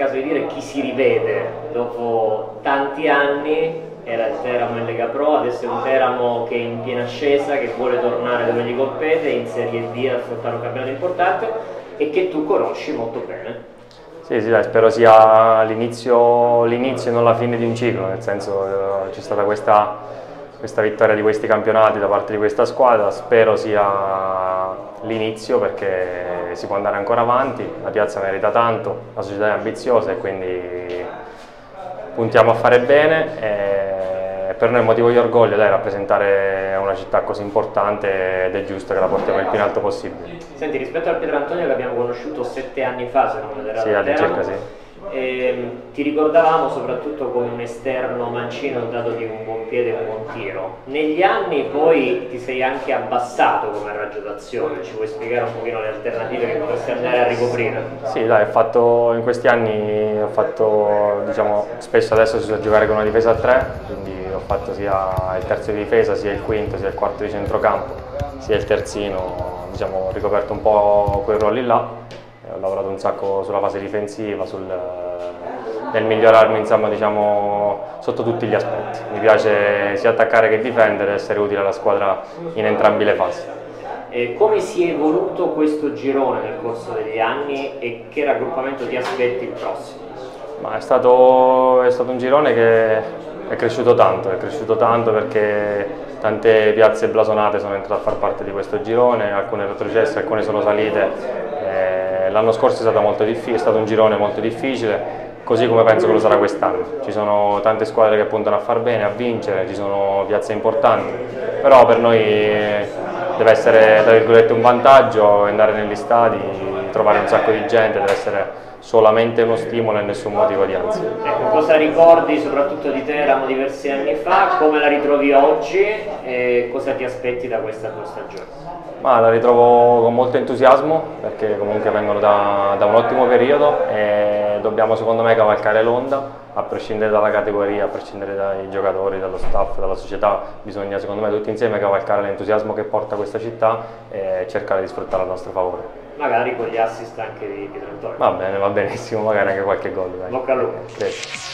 caso di dire chi si rivede dopo tanti anni. Era il Teramo in Lega Pro, adesso è un Teramo che è in piena ascesa, che vuole tornare dove gli compete, in Serie D, ad affrontare un campionato importante e che tu conosci molto bene. Sì, dai, spero sia l'inizio e non la fine di un ciclo, nel senso c'è stata questa vittoria di questi campionati da parte di questa squadra, spero sia l'inizio perché si può andare ancora avanti, la piazza merita tanto, la società è ambiziosa e quindi puntiamo a fare bene e per noi è motivo di orgoglio rappresentare una città così importante ed è giusto che la portiamo il più in alto possibile. Senti, rispetto al Pietrantonio che abbiamo conosciuto 7 anni fa, se non erro, sì, all'incirca sì. Ti ricordavamo soprattutto come un esterno mancino dato di un buon piede e un buon tiro. Negli anni poi ti sei anche abbassato come raggio d'azione, ci vuoi spiegare un pochino le alternative che potresti andare a ricoprire? Sì, dai, in questi anni ho fatto, diciamo, spesso adesso si usa giocare con una difesa a 3, quindi ho fatto sia il terzo di difesa, sia il quinto, sia il quarto di centrocampo, sia il terzino, diciamo, ho ricoperto un po' quei ruoli là. Ho lavorato un sacco sulla fase difensiva, nel migliorarmi insomma, diciamo, sotto tutti gli aspetti. Mi piace sia attaccare che difendere, essere utile alla squadra in entrambe le fasi. E come si è evoluto questo girone nel corso degli anni e che raggruppamento ti aspetti il prossimo? Ma è stato un girone che è cresciuto tanto perché tante piazze blasonate sono entrate a far parte di questo girone, alcune retrocesse, alcune sono salite. L'anno scorso è stato un girone molto difficile, così come penso che lo sarà quest'anno. Ci sono tante squadre che puntano a far bene, a vincere, ci sono piazze importanti, però per noi deve essere, tra virgolette, un vantaggio andare negli stadi, trovare un sacco di gente, deve essere solamente uno stimolo e nessun motivo di ansia. Ecco, cosa ricordi soprattutto di Teramo diversi anni fa, come la ritrovi oggi e cosa ti aspetti da questa tua stagione? Ma la ritrovo con molto entusiasmo perché comunque vengono da un ottimo periodo e dobbiamo secondo me cavalcare l'onda, a prescindere dalla categoria, a prescindere dai giocatori, dallo staff, dalla società, bisogna secondo me tutti insieme cavalcare l'entusiasmo che porta questa città e cercare di sfruttarla a nostro favore. Magari con gli assist anche di Pietrantonio. Va bene, va benissimo, magari anche qualche gol. Dai. Bocca al lupo.